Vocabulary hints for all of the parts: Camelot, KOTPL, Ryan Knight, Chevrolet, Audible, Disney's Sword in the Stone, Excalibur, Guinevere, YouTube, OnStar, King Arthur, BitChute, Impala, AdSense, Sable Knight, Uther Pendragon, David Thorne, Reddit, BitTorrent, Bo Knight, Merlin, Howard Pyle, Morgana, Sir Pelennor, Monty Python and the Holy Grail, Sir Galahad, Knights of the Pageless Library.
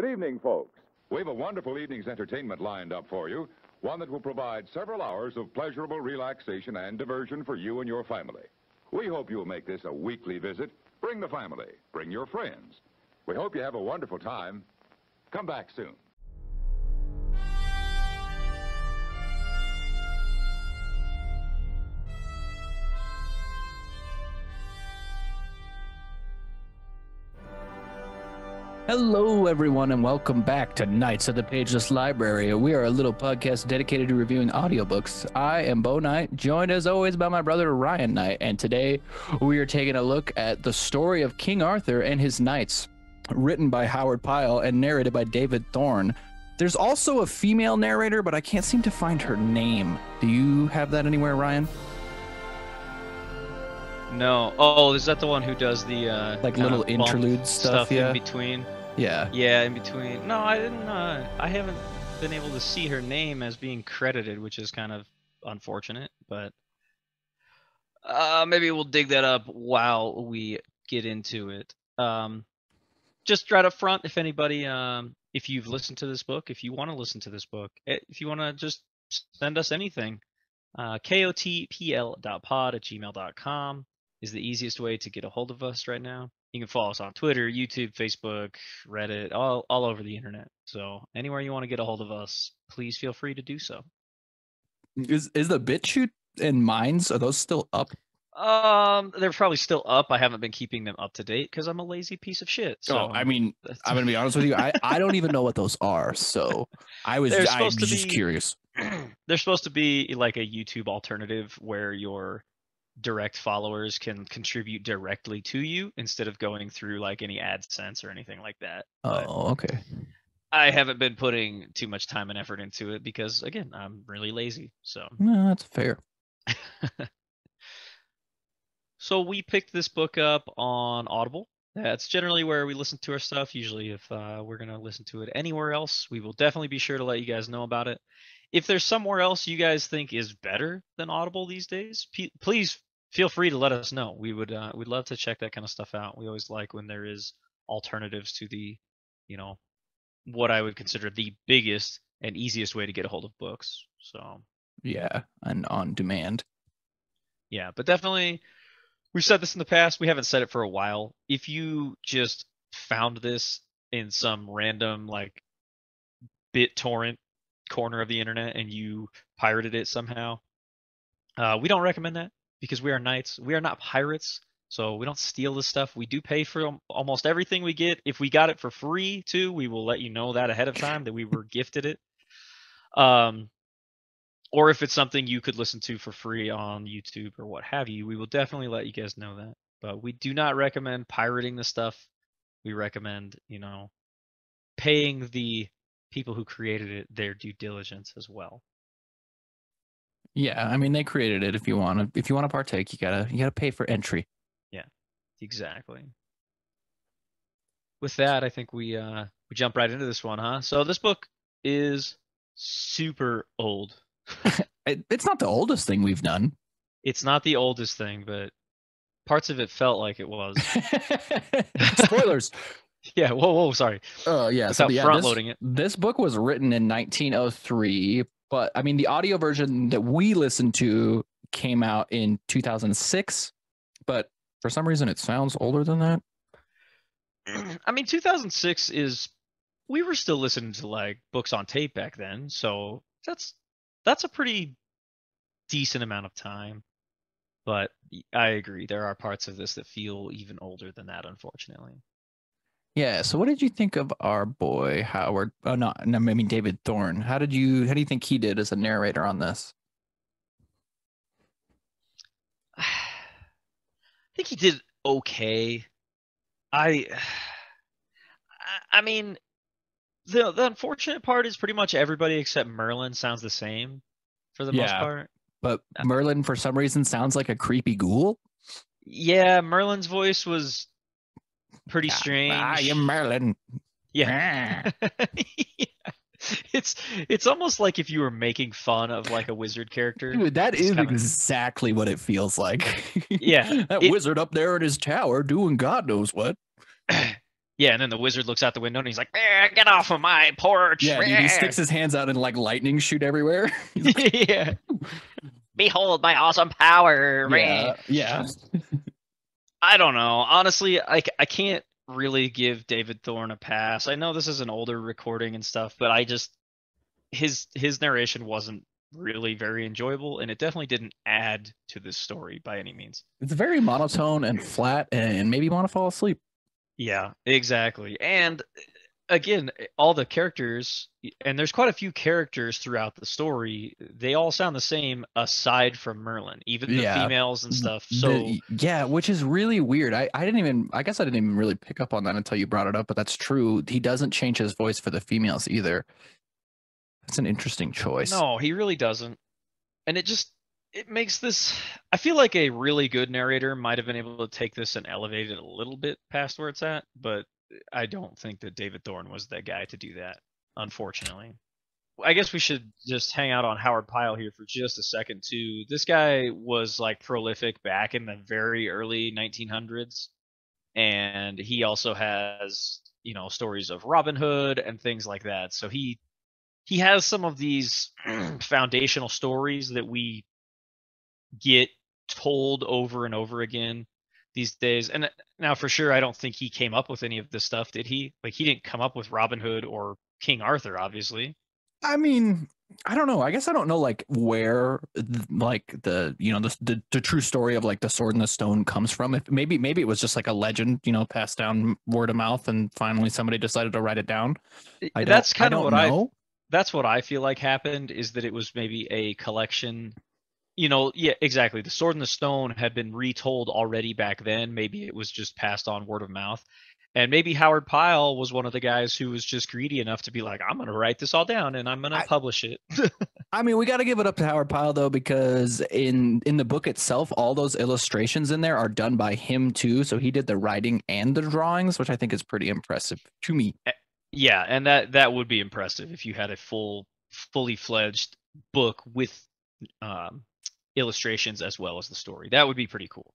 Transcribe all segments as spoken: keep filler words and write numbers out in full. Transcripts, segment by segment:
Good evening, folks. We have a wonderful evening's entertainment lined up for you, one that will provide several hours of pleasurable relaxation and diversion for you and your family. We hope you'll make this a weekly visit. Bring the family. Bring your friends. We hope you have a wonderful time. Come back soon. Hello, everyone, and welcome back to Knights of the Pageless Library. We are a little podcast dedicated to reviewing audiobooks. I am Bo Knight, joined as always by my brother Ryan Knight, and today we are taking a look at the story of King Arthur and his knights, written by Howard Pyle and narrated by David Thorne. There's also a female narrator, but I can't seem to find her name. Do you have that anywhere, Ryan? No. Oh, is that the one who does the uh, like little interlude stuff, stuff yeah. in between? Yeah. Yeah, in between. No, I didn't. Uh, I haven't been able to see her name as being credited, which is kind of unfortunate. But uh, maybe we'll dig that up while we get into it. Um, just right up front, if anybody, um, if you've listened to this book, if you want to listen to this book, if you want to just send us anything, uh, kotpl dot pod at gmail dot com is the easiest way to get a hold of us right now. You can follow us on Twitter, YouTube, Facebook, Reddit, all, all over the internet. So anywhere you want to get a hold of us, please feel free to do so. Is is the BitChute and Minds, are those still up? Um, they're probably still up. I haven't been keeping them up to date because I'm a lazy piece of shit. So oh, I mean, I'm going to be honest with you. I, I don't even know what those are. So I was I was just be, curious. They're supposed to be like a YouTube alternative where you're direct followers can contribute directly to you instead of going through like any AdSense or anything like that. Oh, but okay. I haven't been putting too much time and effort into it because, again, I'm really lazy. So no, that's fair. So we picked this book up on Audible. That's generally where we listen to our stuff. Usually if uh, we're going to listen to it anywhere else, we will definitely be sure to let you guys know about it. If there's somewhere else you guys think is better than Audible these days, p- please feel free to let us know. We would uh, we'd love to check that kind of stuff out. We always like when there is alternatives to the, you know, what I would consider the biggest and easiest way to get a hold of books. So yeah, and on demand. Yeah, but definitely, we've said this in the past. We haven't said it for a while. If you just found this in some random like BitTorrent corner of the internet and you pirated it somehow, uh, we don't recommend that because we are knights. We are not pirates, so we don't steal this stuff. We do pay for almost everything we get. If we got it for free too, we will let you know that ahead of time that we were gifted it. Um, Or if it's something you could listen to for free on YouTube or what have you, we will definitely let you guys know that. But we do not recommend pirating the stuff. We recommend, you know, paying the people who created it their due diligence as well. Yeah, I mean, they created it. If you want to, if you want to partake, you gotta you gotta pay for entry. Yeah, exactly. With that, I think we uh, we jump right into this one, huh? So this book is super old. It's not the oldest thing we've done. It's not the oldest thing, but parts of it felt like it was. Spoilers. Yeah. Whoa. Whoa. Sorry. Oh uh, yeah. Without so, yeah, front loading it. This book was written in nineteen oh three, but I mean the audio version that we listened to came out in two thousand six. But for some reason, it sounds older than that. I mean, two thousand six is. We were still listening to like books on tape back then, so that's. That's a pretty decent amount of time, but I agree. There are parts of this that feel even older than that, unfortunately. Yeah. So, what did you think of our boy Howard? Oh, not no, I mean David Thorne. How did you? How do you think he did as a narrator on this? I think he did okay. I. I mean. The, the unfortunate part is pretty much everybody except Merlin sounds the same for the yeah, most part. But Merlin, for some reason, sounds like a creepy ghoul. Yeah, Merlin's voice was pretty yeah. strange. I am Merlin. Yeah. yeah. It's it's almost like if you were making fun of like a wizard character. Dude, that is kinda exactly what it feels like. Yeah. that it, wizard up there in his tower doing God knows what. Yeah, and then the wizard looks out the window and he's like, eh, "Get off of my porch!" Yeah, dude, he sticks his hands out and like lightning shoot everywhere. Like, yeah. Behold my awesome power! Yeah. yeah. I don't know. Honestly, I I can't really give David Thorne a pass. I know this is an older recording and stuff, but I just his his narration wasn't really very enjoyable, and it definitely didn't add to this story by any means. It's very monotone and flat, and maybe want to fall asleep. Yeah, exactly. And again, all the characters, and there's quite a few characters throughout the story, they all sound the same aside from Merlin, even the yeah. females and stuff. So the, yeah, which is really weird. I, I didn't even, I guess I didn't even really pick up on that until you brought it up, but that's true. He doesn't change his voice for the females either. That's an interesting choice. No, he really doesn't. And it just, it makes this, I feel like a really good narrator might have been able to take this and elevate it a little bit past where it's at, but I don't think that David Thorne was the guy to do that, unfortunately. I guess we should just hang out on Howard Pyle here for just a second, too. This guy was, like, prolific back in the very early nineteen hundreds, and he also has, you know, stories of Robin Hood and things like that. So he he has some of these foundational stories that we get told over and over again these days. And now, for sure, I don't think he came up with any of this stuff, did he? Like, he didn't come up with Robin Hood or King Arthur, obviously. I mean, I don't know. I guess I don't know, like, where, like, the, you know, the the, the true story of, like, the Sword in the Stone comes from. If maybe maybe it was just, like, a legend, you know, passed down word of mouth, and finally somebody decided to write it down. I that's kind of what know. I that's what I feel like happened, is that it was maybe a collection. You know, yeah, exactly. The Sword in the Stone had been retold already back then. Maybe it was just passed on word of mouth. And maybe Howard Pyle was one of the guys who was just greedy enough to be like, I'm going to write this all down and I'm going to publish it. I mean, we got to give it up to Howard Pyle, though, because in, in the book itself, all those illustrations in there are done by him, too. So he did the writing and the drawings, which I think is pretty impressive to me. Yeah, and that, that would be impressive if you had a full, fully fledged book with um, illustrations as well as the story. That would be pretty cool.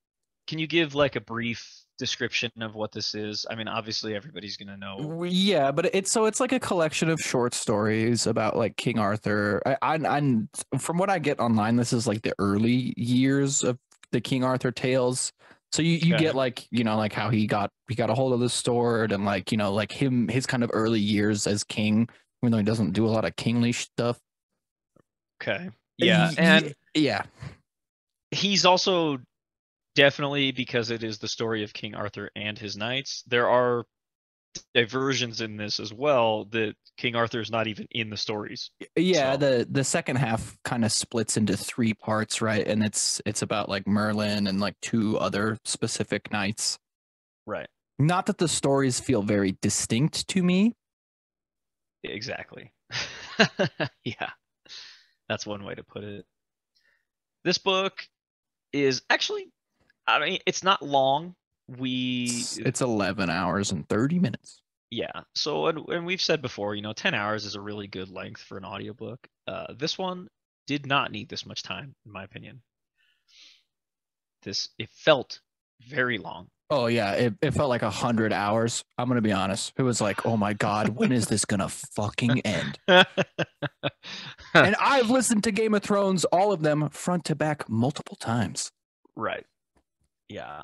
Can you give like a brief description of what this is? I mean, obviously everybody's gonna know. Yeah, but it's so it's like a collection of short stories about like King Arthur. I, I, I from what I get online, this is like the early years of the King Arthur tales. So you, you okay. get like, you know, like how he got he got a hold of the sword, and like, you know, like him his kind of early years as king, even though he doesn't do a lot of kingly stuff. Okay. Yeah, and yeah, he's also definitely, because it is the story of King Arthur and his knights, there are diversions in this as well that King Arthur is not even in the stories. Yeah, so the the second half kind of splits into three parts, right? And it's it's about like Merlin and like two other specific knights, right? Not that the stories feel very distinct to me. Exactly. Yeah. That's one way to put it. This book is actually, I mean, it's not long. We It's, it's eleven hours and thirty minutes. Yeah. So, and, and we've said before, you know, ten hours is a really good length for an audiobook. Uh, this one did not need this much time, in my opinion. This, it felt very long. Oh, yeah. It, it felt like one hundred hours. I'm going to be honest. It was like, oh, my God, when is this going to fucking end? And I've listened to Game of Thrones, all of them, front to back, multiple times. Right. Yeah.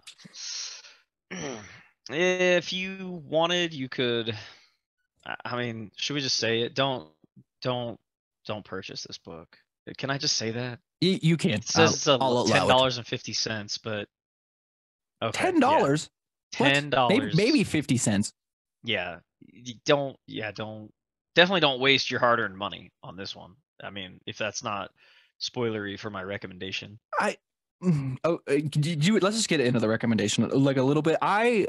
If you wanted, you could. I mean, should we just say it? Don't, don't, don't purchase this book. Can I just say that? You, you can. It says it's ten dollars and fifty cents, but. Okay, ten dollars, yeah. ten dollars, maybe, maybe fifty cents. Yeah, you don't. Yeah, don't. Definitely don't waste your hard-earned money on this one. I mean, if that's not spoilery for my recommendation, I. Oh, did you? Let's just get into the recommendation like a little bit. I,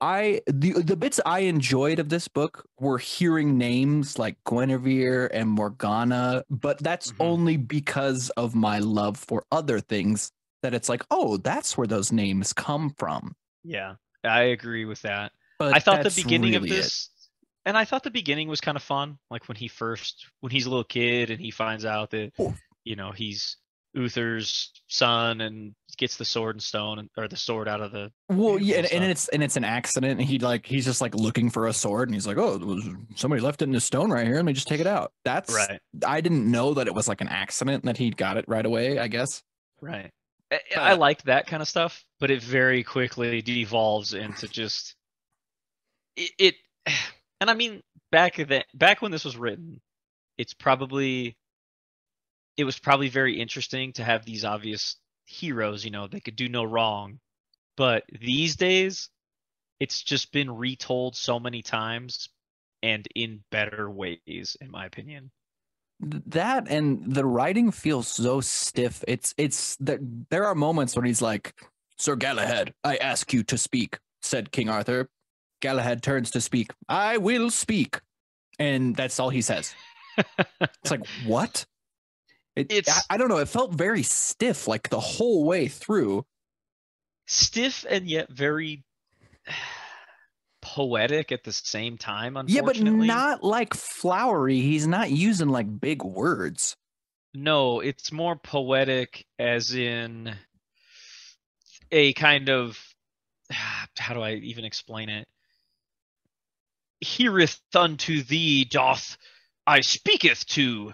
I the the bits I enjoyed of this book were hearing names like Guinevere and Morgana, but that's mm-hmm. only because of my love for other things. That it's like, oh, that's where those names come from. Yeah, I agree with that. But I thought the beginning really of this, it. and I thought the beginning was kind of fun. Like when he first, when he's a little kid and he finds out that, oh. you know, he's Uther's son and gets the sword and stone and, or the sword out of the well yeah and, and it's and it's an accident, and he like he's just like looking for a sword and he's like, oh, somebody left it in the stone right here, let me just take it out. That's right. I didn't know that it was like an accident that he got it right away, I guess. Right. I, I liked that kind of stuff, but it very quickly devolves into just it, it and I mean back then back when this was written, it's probably it was probably very interesting to have these obvious heroes, you know, they could do no wrong. But these days, it's just been retold so many times and in better ways, in my opinion. That and the writing feels so stiff. It's it's that there are moments where he's like, Sir Galahad, I ask you to speak, said King Arthur. Galahad turns to speak. I will speak. And that's all he says. It's like, what? It, it's, I, I don't know. It felt very stiff, like the whole way through. Stiff and yet very poetic at the same time, unfortunately. Yeah, but not like flowery. He's not using like big words. No, it's more poetic as in a kind of, how do I even explain it? Heareth unto thee doth I speaketh to,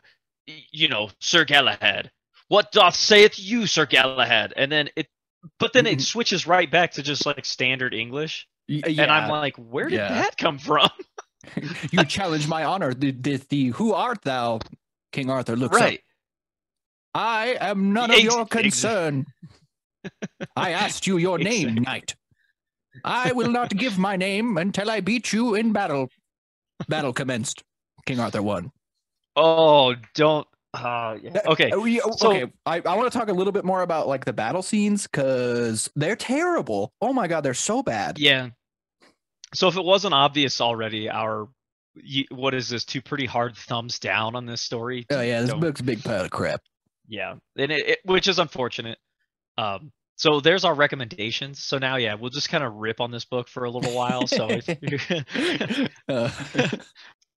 you know, Sir Galahad. What doth saith you, Sir Galahad? And then it, but then it switches right back to just like standard English. Yeah. And I'm like, where did yeah. that come from? You challenge my honor. The, the, the who art thou? King Arthur looks right. Up. I am none of your concern. I asked you your name, knight. I will not give my name until I beat you in battle. Battle commenced. King Arthur won. Oh, don't. Uh, yeah. Okay. We, okay. So, I, I want to talk a little bit more about like the battle scenes because they're terrible. Oh my God, they're so bad. Yeah. So if it wasn't obvious already, our what is this? Two pretty hard thumbs down on this story. Oh yeah, this don't, book's a big pile of crap. Yeah, and it, it which is unfortunate. Um. So there's our recommendations. So now, yeah, we'll just kind of rip on this book for a little while. So. If, uh.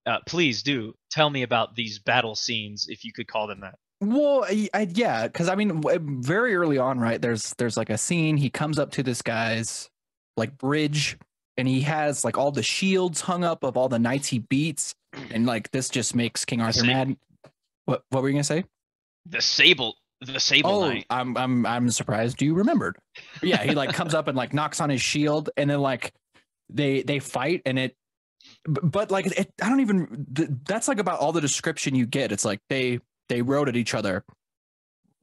Uh, please do tell me about these battle scenes, if you could call them that. Well, I, I, yeah, because I mean, very early on, right? There's there's like a scene. He comes up to this guy's like bridge, and he has like all the shields hung up of all the knights he beats, and like this just makes King Arthur mad. What what were you gonna say? The sable, the sable. Oh, knight. I'm I'm I'm surprised you remembered. Yeah, he like comes up and like knocks on his shield, and then like they they fight, and it. But like it, I don't even that's like about all the description you get. It's like they they rode at each other.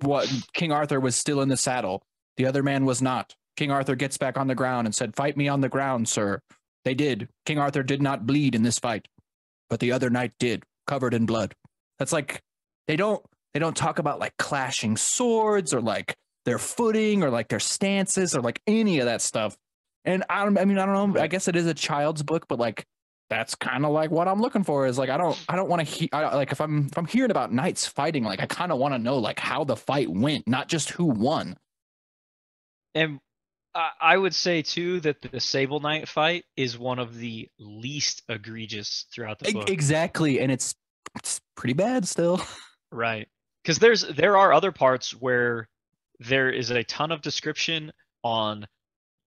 What King Arthur was still in the saddle, the other man was not. King Arthur gets back on the ground and said, "Fight me on the ground, sir." They did. King Arthur did not bleed in this fight, but the other knight did, covered in blood. That's like they don't they don't talk about like clashing swords or like their footing or like their stances or like any of that stuff. And I don't I mean I don't know, I guess it is a child's book, but like that's kind of like what I'm looking for is like, I don't, I don't want to hear, like if I'm, if I'm hearing about knights fighting, like I kind of want to know like how the fight went, not just who won. And I would say too, that the Sable Knight fight is one of the least egregious throughout the book. Exactly. And it's, it's pretty bad still. Right. Cause there's, there are other parts where there is a ton of description on,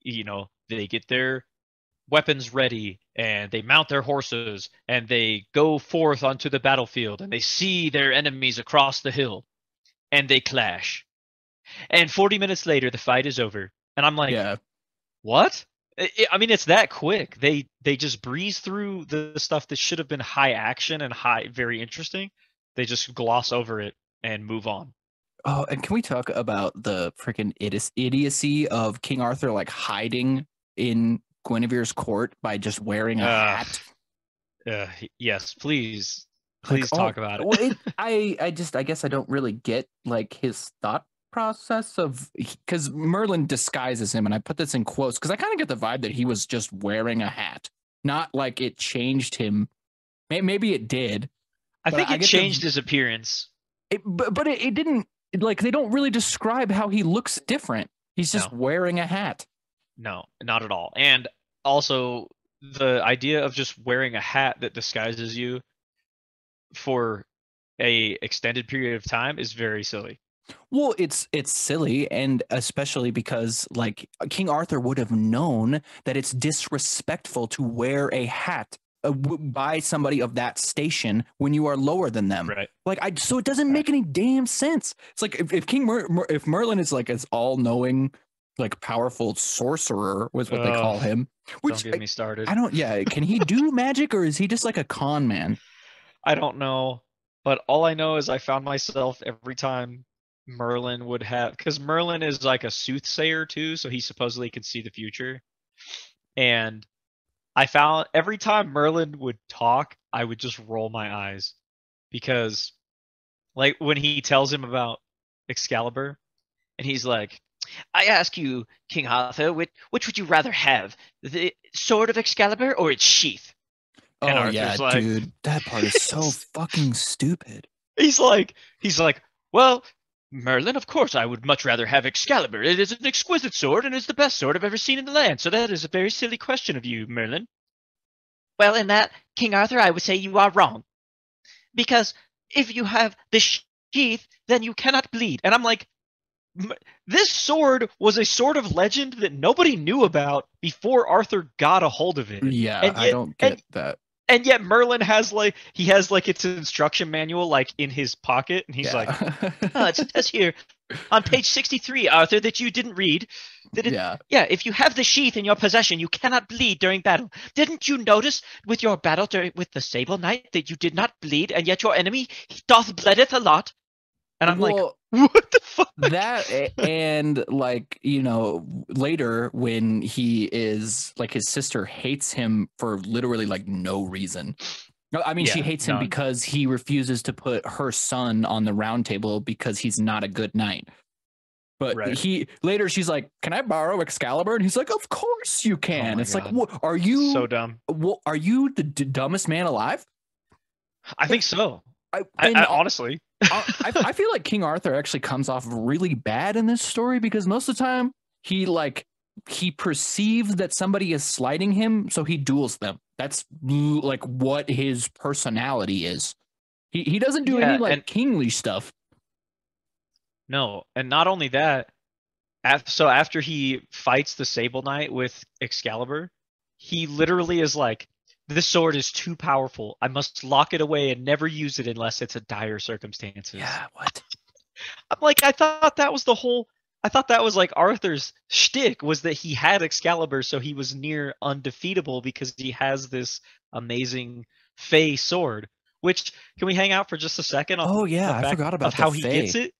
you know, they get their weapons ready and they mount their horses and they go forth onto the battlefield and they see their enemies across the hill and they clash. And forty minutes later, the fight is over. And I'm like, yeah. What? It, I mean, it's that quick. They, they just breeze through the stuff that should have been high action and high, very interesting. They just gloss over it and move on. Oh, and can we talk about the freaking idiocy of King Arthur, like hiding in Guinevere's court by just wearing a uh, hat. Uh, yes, please, please like, talk oh, about it. Well, it I, I just, I guess I don't really get like his thought process of because Merlin disguises him, and I put this in quotes because I kind of get the vibe that he was just wearing a hat, not like it changed him. Maybe it did. I think it I changed the, his appearance. It, but but it, it didn't. Like they don't really describe how he looks different. He's just no. wearing a hat. No, not at all. And also the idea of just wearing a hat that disguises you for a extended period of time is very silly. Well, it's it's silly, and especially because like King Arthur would have known that it's disrespectful to wear a hat uh, w- by somebody of that station when you are lower than them. Right. Like, I so it doesn't make any damn sense. It's like if, if King Mer- Mer- if Merlin is like as all knowing, like powerful sorcerer was what uh, they call him. Which don't get me started. I, I don't. Yeah, can he do magic, or is he just like a con man? I don't know, but all I know is I found myself every time Merlin would have, because Merlin is like a soothsayer too, so he supposedly could see the future. And I found every time Merlin would talk, I would just roll my eyes, because like when he tells him about Excalibur, and he's like, "I ask you, King Arthur, which, which would you rather have, the sword of Excalibur or its sheath?" Oh, and Arthur's yeah, like, dude, that part is so fucking stupid. He's like, he's like, "Well, Merlin, of course I would much rather have Excalibur. It is an exquisite sword and is the best sword I've ever seen in the land. So that is a very silly question of you, Merlin." "Well, in that, King Arthur, I would say you are wrong. Because if you have the sheath, then you cannot bleed." And I'm like, this sword was a sort of legend that nobody knew about before Arthur got a hold of it. Yeah, yet, I don't get and, that. And yet Merlin has like he has like its instruction manual like in his pocket, and he's yeah. like, "Oh, it says here on page sixty-three, Arthur, that you didn't read. That it, yeah, yeah. If you have the sheath in your possession, you cannot bleed during battle. Didn't you notice with your battle during, with the Sable Knight that you did not bleed, and yet your enemy doth bleedeth a lot?" And I'm well, like, what the fuck? That and like, you know, later when he is like his sister hates him for literally like no reason. No, I mean, yeah, she hates none. him because he refuses to put her son on the round table because he's not a good knight. But right. he later she's like, "Can I borrow Excalibur?" And he's like, "Of course you can." Oh it's God. like, what are you so dumb? What, are you the d- dumbest man alive? I think so. I, I, I honestly, I, I feel like King Arthur actually comes off really bad in this story, because most of the time he like he perceives that somebody is slighting him, so he duels them. That's like what his personality is. He he doesn't do yeah, any like and, kingly stuff. No, and not only that. After, so after he fights the Sable Knight with Excalibur, he literally is like, "This sword is too powerful. I must lock it away and never use it unless it's a dire circumstances." Yeah, what? I'm like, I thought that was the whole... I thought that was like Arthur's shtick, was that he had Excalibur, so he was near undefeatable because he has this amazing Fae sword. Which, can we hang out for just a second? On oh yeah, I forgot about how he gets it.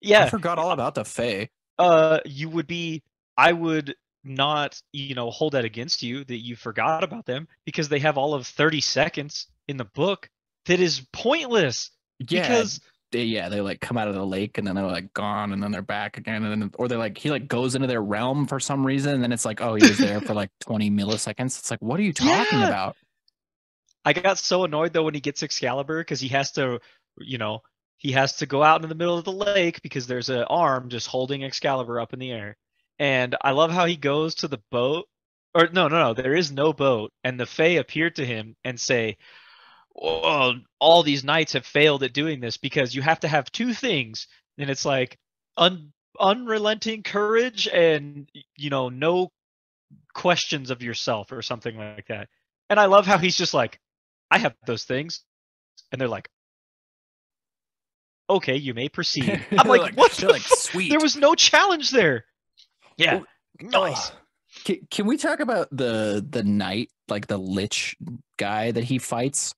Yeah, I forgot all about the Fae. Uh, you would be... I would... not, you know, hold that against you that you forgot about them, because they have all of thirty seconds in the book that is pointless. Yeah, because they, yeah, they like come out of the lake and then they're like gone, and then they're back again, and then or they like he like goes into their realm for some reason, and then it's like, oh, he was there for like twenty milliseconds. It's like, what are you talking yeah. about? I got so annoyed though when he gets Excalibur, because he has to, you know, he has to go out into the middle of the lake because there's an arm just holding Excalibur up in the air. And I love how he goes to the boat, or no, no, no, there is no boat. And the Fae appear to him and say, "Oh, all these knights have failed at doing this because you have to have two things." And it's like un- unrelenting courage and, you know, no questions of yourself or something like that. And I love how he's just like, "I have those things." And they're like, "Okay, you may proceed." I'm like, like, what? The like, sweet. There was no challenge there. Yeah, nice. Can, can we talk about the the knight, like the lich guy that he fights?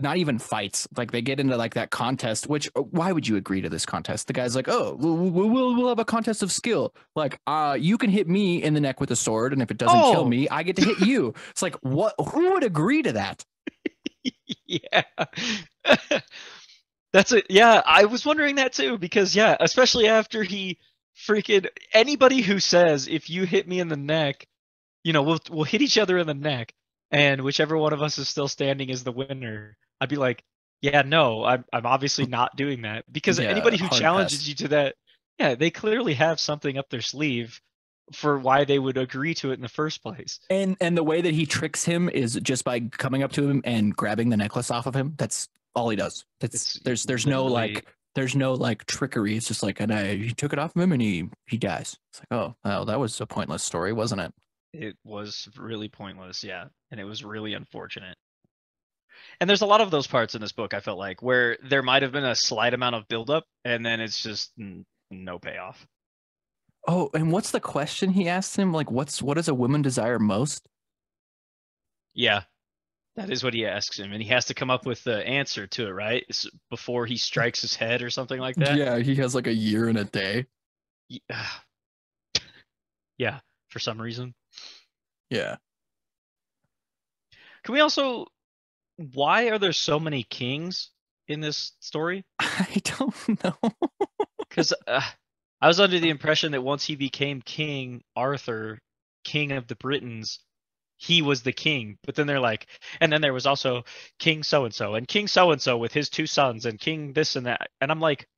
Not even fights. Like they get into like that contest. Which why would you agree to this contest? The guy's like, "Oh, we'll we'll, we'll have a contest of skill. Like, uh, you can hit me in the neck with a sword, and if it doesn't oh. kill me, I get to hit you." It's like, what? Who would agree to that? yeah. That's it. Yeah, I was wondering that too, because yeah, especially after he. Freaking anybody who says, "If you hit me in the neck, you know, we'll we'll hit each other in the neck, and whichever one of us is still standing is the winner," I'd be like, "Yeah, no, I'm I'm obviously not doing that," because yeah, anybody who challenges you to that, yeah, they clearly have something up their sleeve for why they would agree to it in the first place. And and the way that he tricks him is just by coming up to him and grabbing the necklace off of him. That's all he does. That's it's there's there's no like There's no like trickery. It's just like, and I, he took it off of him and he, he dies. It's like, oh, well, that was a pointless story, wasn't it? It was really pointless, yeah. And it was really unfortunate. And there's a lot of those parts in this book, I felt like, where there might have been a slight amount of buildup, and then it's just n- no payoff. Oh, and what's the question he asked him? Like, what's what does a woman desire most? Yeah, that is what he asks him, and he has to come up with the answer to it, right? It's before he strikes his head or something like that. Yeah, he has like a year and a day. Yeah, yeah, for some reason. Yeah. Can we also... Why are there so many kings in this story? I don't know. Because uh, I was under the impression that once he became King Arthur, King of the Britons, he was the king. But then they're like, and then there was also King so-and-so and King so-and-so with his two sons and King this and that. And I'm like,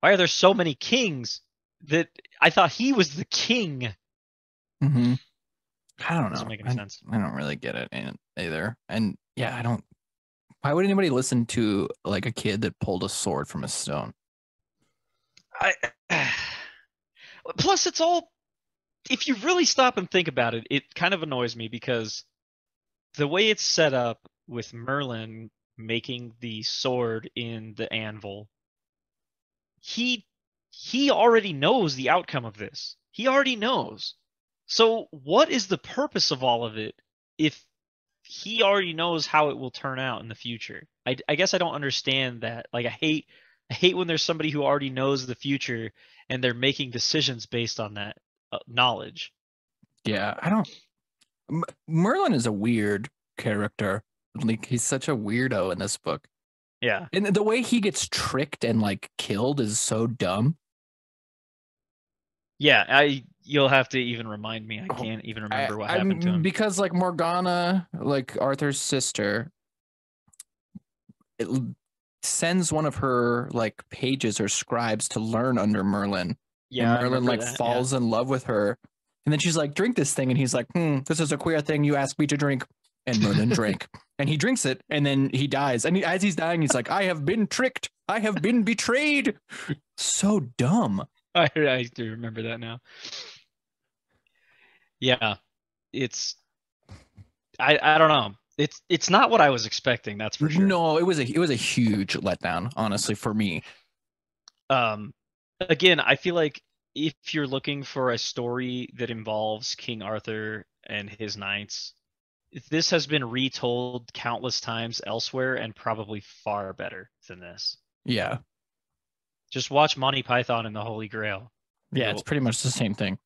why are there so many kings that I thought he was the king? Mm-hmm. I don't know. It doesn't make any I, sense. I don't really get it either. And yeah, I don't. Why would anybody listen to like a kid that pulled a sword from a stone? I. Plus, it's all. If you really stop and think about it, it kind of annoys me because the way it's set up with Merlin making the sword in the anvil, he he already knows the outcome of this. He already knows. So what is the purpose of all of it if he already knows how it will turn out in the future? I, I guess I don't understand that. Like I hate I hate when there's somebody who already knows the future and they're making decisions based on that uh, knowledge. Yeah, I don't M- Merlin is a weird character. Like he's such a weirdo in this book. Yeah. And the way he gets tricked and like killed is so dumb. Yeah, I you'll have to even remind me. I can't even remember I, what happened I, to him. Because, like, Morgana, like, Arthur's sister, it sends one of her, like, pages or scribes to learn under Merlin. Yeah, and Merlin, like, that, falls yeah. in love with her. And then she's like, drink this thing. And he's like, hmm, this is a queer thing you asked me to drink. And Merlin drank. And he drinks it, and then he dies. And he, as he's dying, he's like, I have been tricked. I have been betrayed. So dumb. I, I do remember that now. Yeah, it's I I don't know. It's it's not what I was expecting. That's for sure. No, it was a it was a huge letdown, honestly, for me. Um, again, I feel like if you're looking for a story that involves King Arthur and his knights, this has been retold countless times elsewhere and probably far better than this. Yeah. Just watch Monty Python and the Holy Grail. Yeah, it's pretty much the same thing.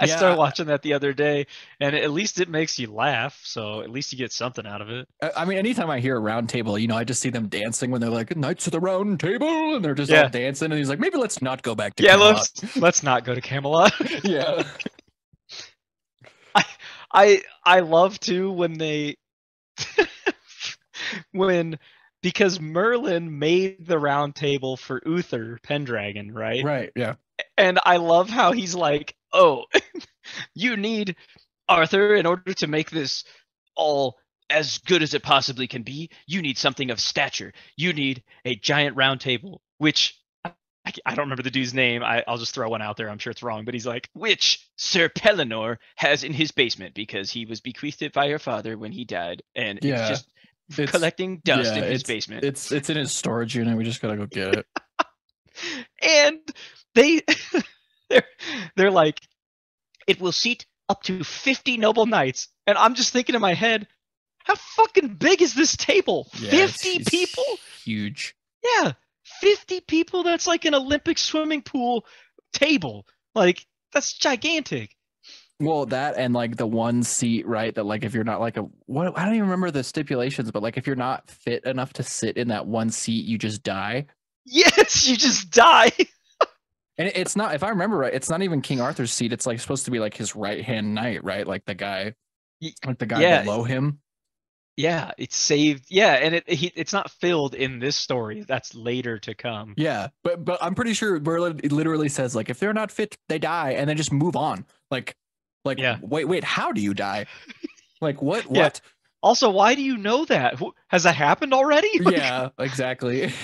I yeah. started watching that the other day, and at least it makes you laugh, so at least you get something out of it. I mean, anytime I hear a round table, you know, I just see them dancing when they're like, Knights of the Round Table, and they're just yeah. all dancing, and he's like, maybe let's not go back to yeah, Camelot. Let's, let's not go to Camelot. yeah. I, I, I love, too, when they... when... Because Merlin made the round table for Uther Pendragon, right? Right, yeah. And I love how he's like, oh, you need Arthur in order to make this all as good as it possibly can be. You need something of stature. You need a giant round table, which I, I don't remember the dude's name. I, I'll just throw one out there. I'm sure it's wrong. But he's like, which Sir Pelennor has in his basement because he was bequeathed it by her father when he died. And yeah. it's just... It's, collecting dust yeah, in his it's, basement. It's it's in his storage unit. We just gotta go get it. And they they're they're like, it will seat up to fifty noble knights. And I'm just thinking in my head, how fucking big is this table? Yeah, fifty it's, it's people? Huge. Yeah, fifty people. That's like an Olympic swimming pool table. Like that's gigantic. Well, that and like the one seat, right? That like if you're not like a what I don't even remember the stipulations, but like if you're not fit enough to sit in that one seat, you just die. Yes, you just die. And it's not, if I remember right, it's not even King Arthur's seat. It's like supposed to be like his right hand knight, right? Like the guy, like the guy yeah. below him. Yeah, it's saved. Yeah, and it he, it's not filled in this story. That's later to come. Yeah, but but I'm pretty sure Merlin literally says like if they're not fit, they die, and then just move on. Like. Like, yeah. wait, wait, how do you die? Like, what, what? Yeah. Also, why do you know that? Has that happened already? Yeah, exactly.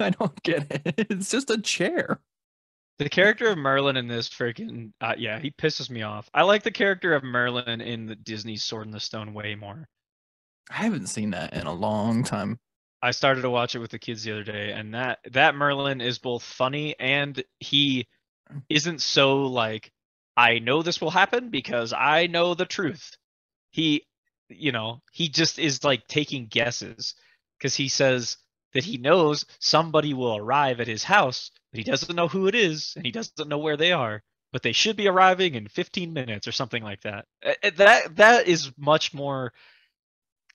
I don't get it. It's just a chair. The character of Merlin in this freaking uh, yeah, he pisses me off. I like the character of Merlin in the Disney's Sword in the Stone way more. I haven't seen that in a long time. I started to watch it with the kids the other day, and that that Merlin is both funny and he isn't so like, I know this will happen because I know the truth. He, you know, he just is like taking guesses because he says that he knows somebody will arrive at his house. He doesn't know who it is, and he doesn't know where they are, but they should be arriving in fifteen minutes or something like that. That that is much more,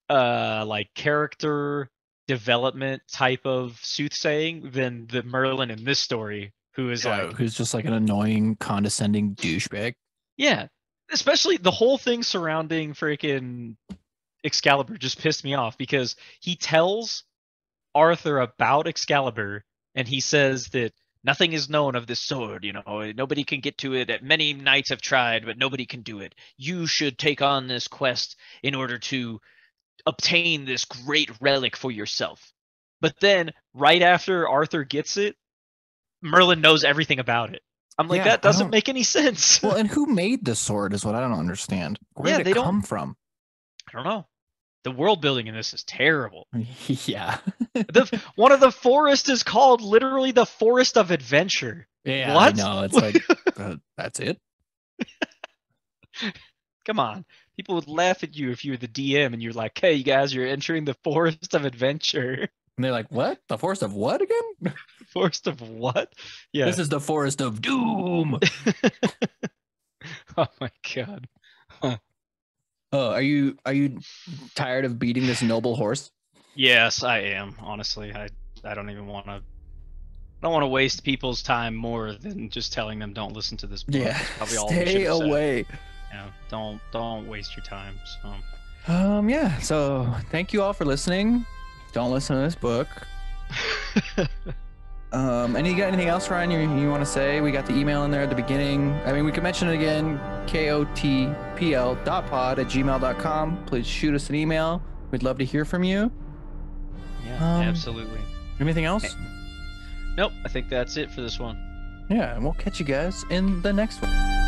uh, like character development type of soothsaying than the Merlin in this story, who is yeah, like who's just like an annoying, condescending douchebag. Yeah, especially the whole thing surrounding freaking Excalibur just pissed me off because he tells Arthur about Excalibur, and he says that nothing is known of this sword, you know, nobody can get to it. Many knights have tried, but nobody can do it. You should take on this quest in order to obtain this great relic for yourself. But then, right after Arthur gets it, Merlin knows everything about it. I'm like, yeah, that doesn't make any sense. Well, and who made the sword is what I don't understand. Where yeah, did it come don't... from? I don't know. The world building in this is terrible. Yeah. the One of the forests is called literally the Forest of Adventure. Yeah, what? I know. It's like, uh, that's it? Come on. People would laugh at you if you were the D M and you're like, hey, you guys, you're entering the Forest of Adventure. And they're like, what? The Forest of what again? Forest of what? Yeah. This is the Forest of Doom. Oh, my God. Huh. Oh, are you are you tired of beating this noble horse? Yes, I am. Honestly, I I don't even want to. Don't want to waste people's time more than just telling them don't listen to this book. Yeah, probably all stay away. Yeah, don't don't waste your time. So. Um, yeah. So thank you all for listening. Don't listen to this book. Um, and you got anything else, Ryan? You you want to say? We got the email in there at the beginning. I mean, we can mention it again. K O T P L dot pod at gmail dot com. Please shoot us an email. We'd love to hear from you. Yeah, um, absolutely. Anything else? Hey. Nope. I think that's it for this one. Yeah, and we'll catch you guys in the next one.